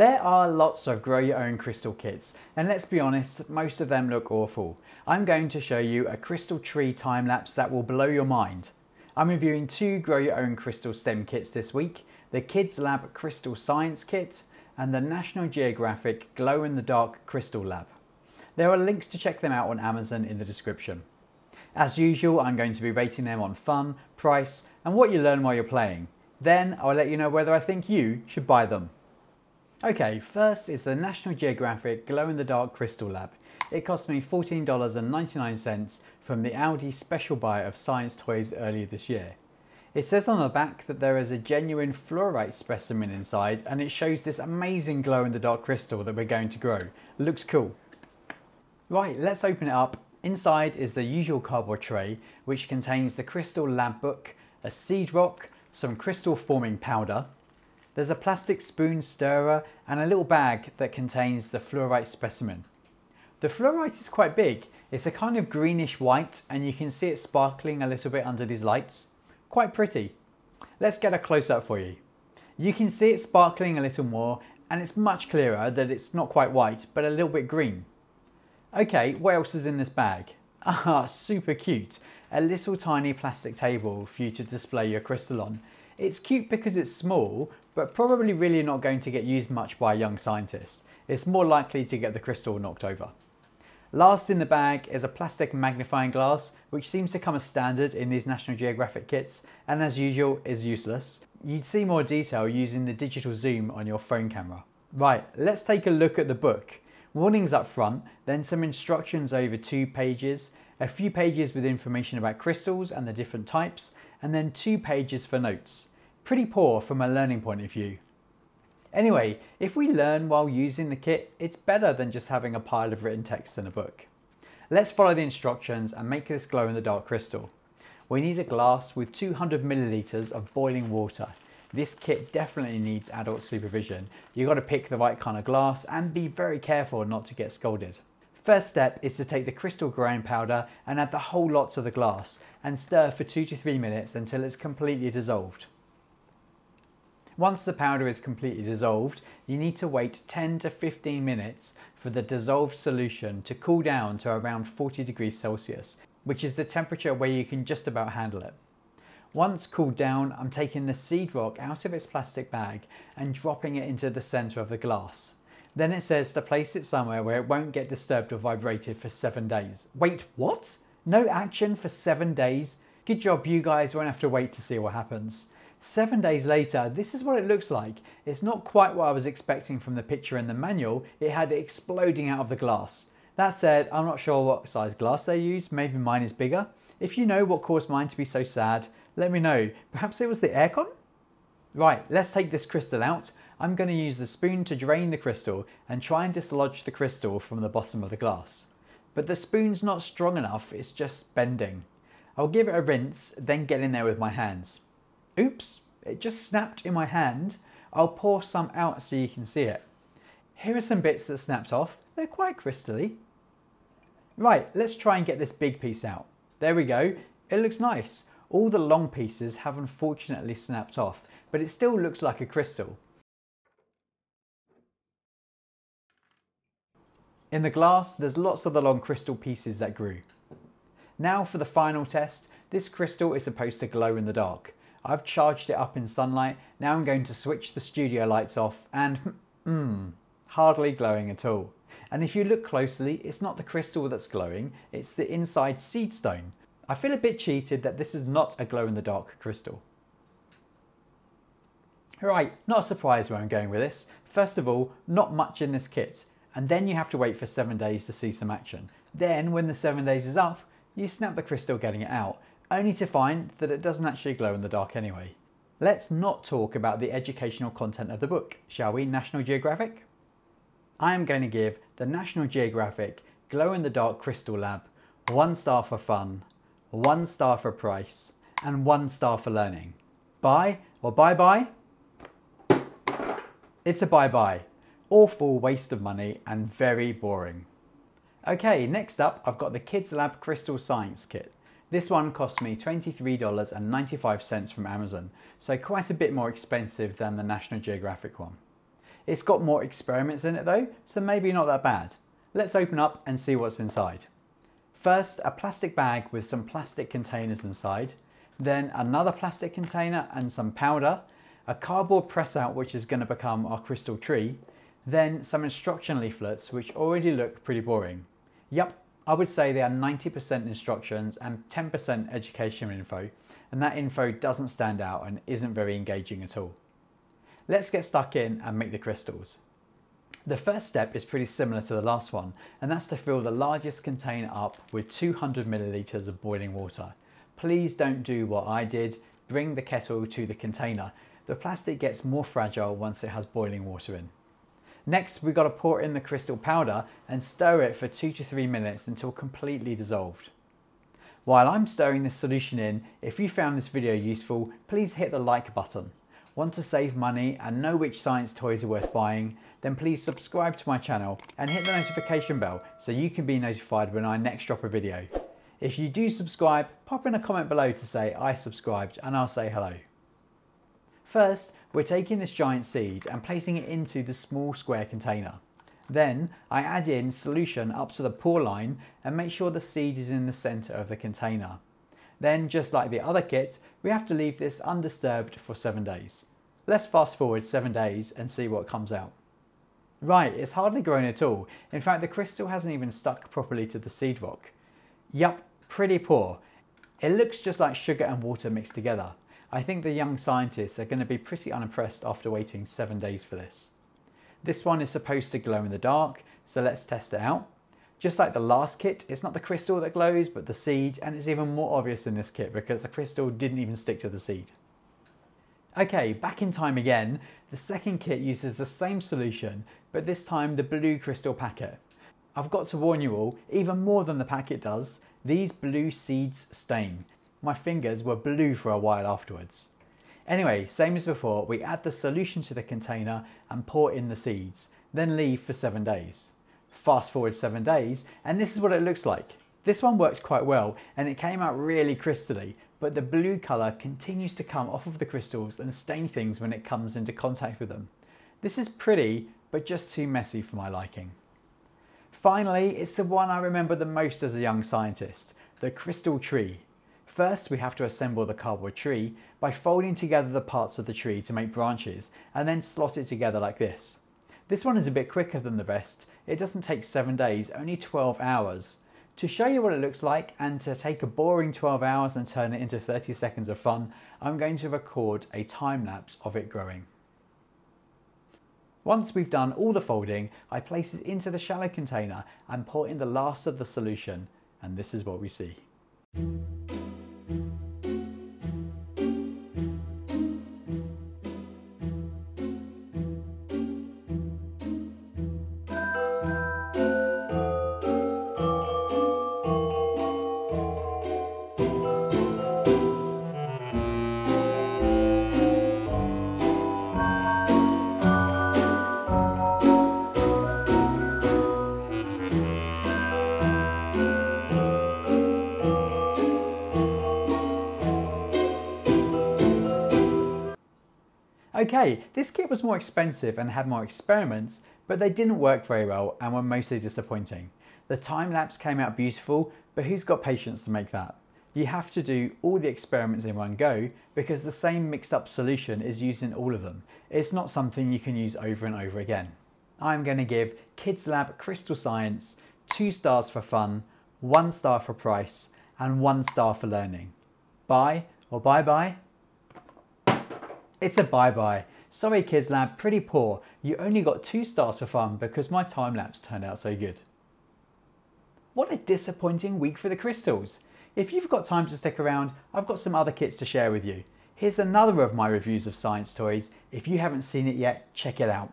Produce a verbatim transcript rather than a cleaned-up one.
There are lots of grow your own crystal kits, and let's be honest, most of them look awful. I'm going to show you a crystal tree time lapse that will blow your mind. I'm reviewing two grow your own crystal stem kits this week, the KidzLabs Crystal Science Kit and the National Geographic Glow in the Dark Crystal Lab. There are links to check them out on Amazon in the description. As usual, I'm going to be rating them on fun, price, and what you learn while you're playing. Then I'll let you know whether I think you should buy them. Okay, first is the National Geographic Glow in the Dark Crystal Lab. It cost me fourteen dollars and ninety-nine cents from the Aldi special buy of Science Toys earlier this year. It says on the back that there is a genuine fluorite specimen inside, and it shows this amazing glow in the dark crystal that we're going to grow. Looks cool. Right, let's open it up. Inside is the usual cardboard tray, which contains the crystal lab book, a seed rock, some crystal forming powder. There's a plastic spoon stirrer and a little bag that contains the fluorite specimen. The fluorite is quite big. It's a kind of greenish white, and you can see it sparkling a little bit under these lights. Quite pretty. Let's get a close-up for you. You can see it sparkling a little more, and it's much clearer that it's not quite white, but a little bit green. Okay, what else is in this bag? Ah, super cute. A little tiny plastic table for you to display your crystal on. It's cute because it's small, but probably really not going to get used much by a young scientist. It's more likely to get the crystal knocked over. Last in the bag is a plastic magnifying glass, which seems to come as standard in these National Geographic kits, and as usual is useless. You'd see more detail using the digital zoom on your phone camera. Right, let's take a look at the book. Warnings up front, then some instructions over two pages, a few pages with information about crystals and the different types, and then two pages for notes. Pretty poor from a learning point of view. Anyway, if we learn while using the kit, it's better than just having a pile of written text in a book. Let's follow the instructions and make this glow in the dark crystal. We need a glass with two hundred milliliters of boiling water. This kit definitely needs adult supervision. You've got to pick the right kind of glass and be very careful not to get scalded. First step is to take the crystal growing powder and add the whole lot to the glass and stir for two to three minutes until it's completely dissolved. Once the powder is completely dissolved, you need to wait ten to fifteen minutes for the dissolved solution to cool down to around forty degrees Celsius, which is the temperature where you can just about handle it. Once cooled down, I'm taking the seed rock out of its plastic bag and dropping it into the center of the glass. Then it says to place it somewhere where it won't get disturbed or vibrated for seven days. Wait, what? No action for seven days? Good job, you guys won't have to wait to see what happens. Seven days later, this is what it looks like. It's not quite what I was expecting from the picture in the manual. It had it exploding out of the glass. That said, I'm not sure what size glass they used. Maybe mine is bigger. If you know what caused mine to be so sad, let me know. Perhaps it was the aircon? Right, let's take this crystal out. I'm going to use the spoon to drain the crystal and try and dislodge the crystal from the bottom of the glass. But the spoon's not strong enough, it's just bending. I'll give it a rinse, then get in there with my hands. Oops, it just snapped in my hand. I'll pour some out so you can see it. Here are some bits that snapped off. They're quite crystally. Right, let's try and get this big piece out. There we go. It looks nice. All the long pieces have unfortunately snapped off, but it still looks like a crystal. In the glass, there's lots of the long crystal pieces that grew. Now for the final test, this crystal is supposed to glow in the dark. I've charged it up in sunlight, now I'm going to switch the studio lights off and mmm, hardly glowing at all. And if you look closely, it's not the crystal that's glowing, it's the inside seed stone. I feel a bit cheated that this is not a glow-in-the-dark crystal. Right, not a surprise where I'm going with this. First of all, not much in this kit, and then you have to wait for seven days to see some action. Then, when the seven days is up, you snap the crystal getting it out, only to find that it doesn't actually glow in the dark anyway. Let's not talk about the educational content of the book, shall we, National Geographic? I am going to give the National Geographic Glow-in-the-Dark Crystal Lab one star for fun, one star for price, and one star for learning. Buy or bye-bye? It's a bye-bye. Awful waste of money and very boring. Okay, next up I've got the KidzLabs Crystal Science Kit. This one cost me twenty-three dollars and ninety-five cents from Amazon, so quite a bit more expensive than the National Geographic one. It's got more experiments in it though, so maybe not that bad. Let's open up and see what's inside. First, a plastic bag with some plastic containers inside, then another plastic container and some powder, a cardboard press out which is going to become our crystal tree, then some instruction leaflets which already look pretty boring. Yup, I would say they are ninety percent instructions and ten percent education info, and that info doesn't stand out and isn't very engaging at all. Let's get stuck in and make the crystals. The first step is pretty similar to the last one, and that's to fill the largest container up with two hundred milliliters of boiling water. Please don't do what I did, bring the kettle to the container. The plastic gets more fragile once it has boiling water in. Next, we've got to pour in the crystal powder and stir it for two to three minutes until completely dissolved. While I'm stirring this solution in, if you found this video useful, please hit the like button. Want to save money and know which science toys are worth buying? Then please subscribe to my channel and hit the notification bell so you can be notified when I next drop a video. If you do subscribe, pop in a comment below to say I subscribed and I'll say hello. First, we're taking this giant seed and placing it into the small square container. Then I add in solution up to the pour line and make sure the seed is in the center of the container. Then, just like the other kit, we have to leave this undisturbed for seven days. Let's fast forward seven days and see what comes out. Right, it's hardly grown at all. In fact, the crystal hasn't even stuck properly to the seed rock. Yup, pretty poor. It looks just like sugar and water mixed together. I think the young scientists are going to be pretty unimpressed after waiting seven days for this. This one is supposed to glow in the dark, so let's test it out. Just like the last kit, it's not the crystal that glows, but the seed, and it's even more obvious in this kit because the crystal didn't even stick to the seed. Okay, back in time again, the second kit uses the same solution, but this time the blue crystal packet. I've got to warn you all, even more than the packet does, these blue seeds stain. My fingers were blue for a while afterwards. Anyway, same as before, we add the solution to the container and pour in the seeds, then leave for seven days. Fast forward seven days, and this is what it looks like. This one worked quite well, and it came out really crystally, but the blue colour continues to come off of the crystals and stain things when it comes into contact with them. This is pretty, but just too messy for my liking. Finally, it's the one I remember the most as a young scientist, the crystal tree. First, we have to assemble the cardboard tree by folding together the parts of the tree to make branches, and then slot it together like this. This one is a bit quicker than the rest. It doesn't take seven days, only twelve hours. To show you what it looks like and to take a boring twelve hours and turn it into thirty seconds of fun, I'm going to record a time lapse of it growing. Once we've done all the folding, I place it into the shallow container and pour in the last of the solution, and this is what we see. Okay, this kit was more expensive and had more experiments, but they didn't work very well and were mostly disappointing. The time lapse came out beautiful, but who's got patience to make that? You have to do all the experiments in one go because the same mixed up solution is used in all of them. It's not something you can use over and over again. I'm going to give KidzLabs Crystal Science two stars for fun, one star for price, and one star for learning. Bye or bye-bye? It's a bye-bye. Sorry KidzLabs, pretty poor. You only got two stars for fun because my time-lapse turned out so good. What a disappointing week for the crystals. If you've got time to stick around, I've got some other kits to share with you. Here's another of my reviews of science toys. If you haven't seen it yet, check it out.